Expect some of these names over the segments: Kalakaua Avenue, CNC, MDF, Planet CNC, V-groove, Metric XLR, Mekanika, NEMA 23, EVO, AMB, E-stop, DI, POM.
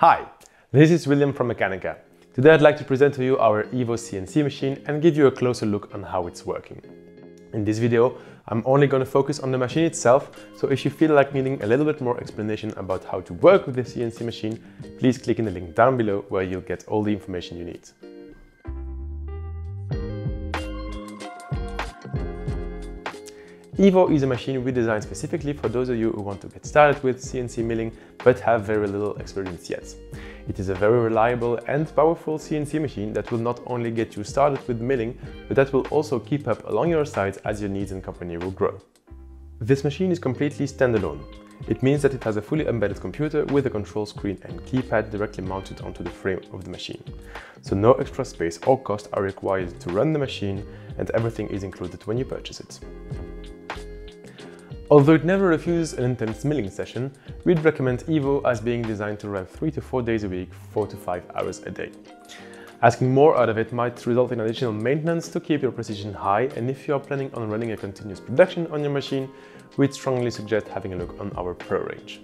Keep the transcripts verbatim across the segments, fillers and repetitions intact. Hi, this is William from Mekanika. Today I'd like to present to you our EVO C N C machine and give you a closer look on how it's working. In this video, I'm only going to focus on the machine itself, so if you feel like needing a little bit more explanation about how to work with the C N C machine, please click in the link down below where you'll get all the information you need. EVO is a machine we designed specifically for those of you who want to get started with C N C milling but have very little experience yet. It is a very reliable and powerful C N C machine that will not only get you started with milling, but that will also keep up along your side as your needs and company will grow. This machine is completely standalone. It means that it has a fully embedded computer with a control screen and keypad directly mounted onto the frame of the machine. So no extra space or cost are required to run the machine, and everything is included when you purchase it. Although it never refuses an intense milling session, we'd recommend EVO as being designed to run three to four days a week, four to five hours a day. Asking more out of it might result in additional maintenance to keep your precision high, and if you are planning on running a continuous production on your machine, we'd strongly suggest having a look on our Pro range.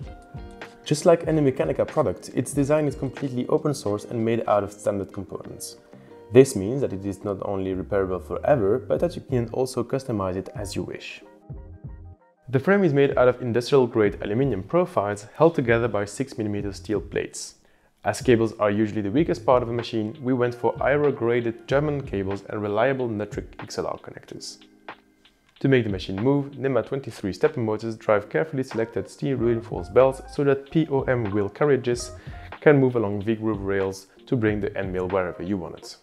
Just like any Mekanika product, its design is completely open source and made out of standard components. This means that it is not only repairable forever, but that you can also customize it as you wish. The frame is made out of industrial-grade aluminium profiles held together by six millimeter steel plates. As cables are usually the weakest part of a machine, we went for aero-graded German cables and reliable Metric X L R connectors. To make the machine move, NEMA twenty-three stepping motors drive carefully selected steel-reinforced belts so that P O M wheel carriages can move along V-groove rails to bring the end mill wherever you want it.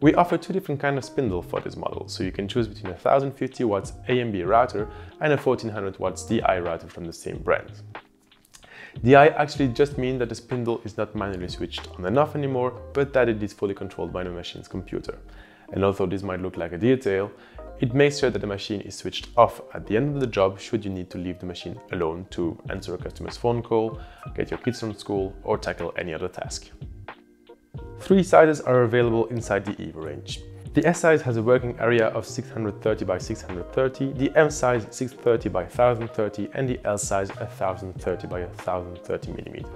We offer two different kinds of spindle for this model, so you can choose between a one thousand fifty watts A M B router and a fourteen hundred watts D I router from the same brand. D I actually just means that the spindle is not manually switched on and off anymore, but that it is fully controlled by the machine's computer. And although this might look like a detail, it makes sure that the machine is switched off at the end of the job should you need to leave the machine alone to answer a customer's phone call, get your kids from school, or tackle any other task. Three sizes are available inside the EVO range. The S size has a working area of six hundred thirty by six hundred thirty, the M size six hundred thirty by one thousand thirty, and the L size one thousand thirty by one thousand thirty millimeters.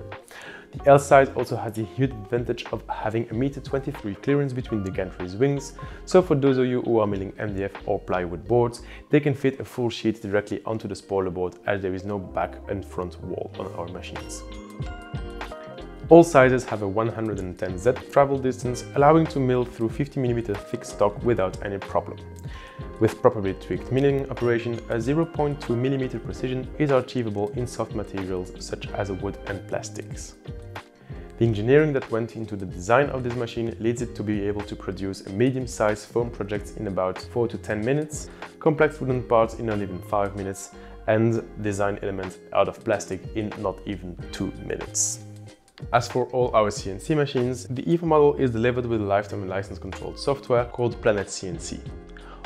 The L size also has the huge advantage of having a one meter twenty-three clearance between the gantry's wings, so for those of you who are milling M D F or plywood boards, they can fit a full sheet directly onto the spoiler board as there is no back and front wall on our machines. All sizes have a one hundred ten Z travel distance, allowing to mill through fifty millimeter thick stock without any problem. With properly tweaked milling operation, a zero point two millimeter precision is achievable in soft materials such as wood and plastics. The engineering that went into the design of this machine leads it to be able to produce a medium-sized foam project in about four to ten minutes, complex wooden parts in not even five minutes, and design elements out of plastic in not even two minutes. As for all our C N C machines, the EVO model is delivered with a lifetime license controlled software called Planet C N C.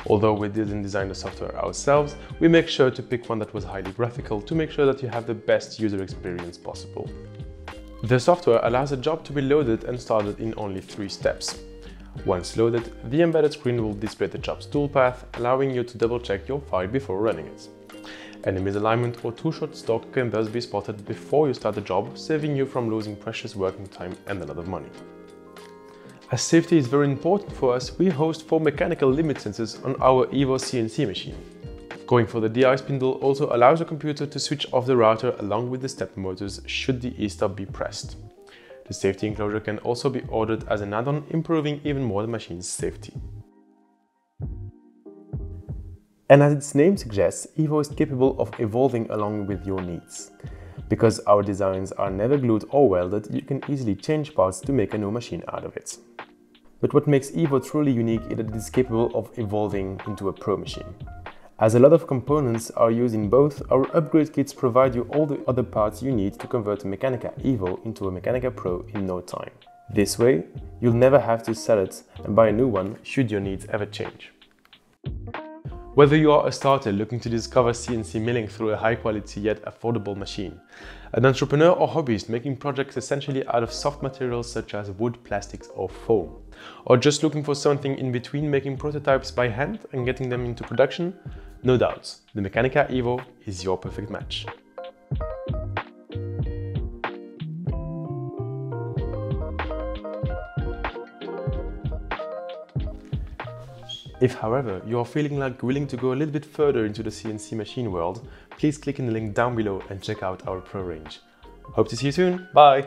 Although we didn't design the software ourselves, we make sure to pick one that was highly graphical to make sure that you have the best user experience possible. The software allows the job to be loaded and started in only three steps. Once loaded, the embedded screen will display the job's toolpath, allowing you to double check your file before running it. Any misalignment or too short stock can thus be spotted before you start the job, saving you from losing precious working time and a lot of money. As safety is very important for us, we host four mechanical limit sensors on our EVO C N C machine. Going for the D I spindle also allows the computer to switch off the router along with the step motors should the E-stop be pressed. The safety enclosure can also be ordered as an add-on, improving even more the machine's safety. And as its name suggests, EVO is capable of evolving along with your needs. Because our designs are never glued or welded, you can easily change parts to make a new machine out of it. But what makes EVO truly unique is that it is capable of evolving into a pro machine. As a lot of components are used in both, our upgrade kits provide you all the other parts you need to convert a Mekanika EVO into a Mekanika Pro in no time. This way, you'll never have to sell it and buy a new one should your needs ever change. Whether you are a starter looking to discover C N C milling through a high-quality yet affordable machine, an entrepreneur or hobbyist making projects essentially out of soft materials such as wood, plastics or foam, or just looking for something in between making prototypes by hand and getting them into production, no doubt, the Mekanika EVO is your perfect match. If, however, you are feeling like willing to go a little bit further into the C N C machine world, please click in the link down below and check out our Pro range. Hope to see you soon, bye!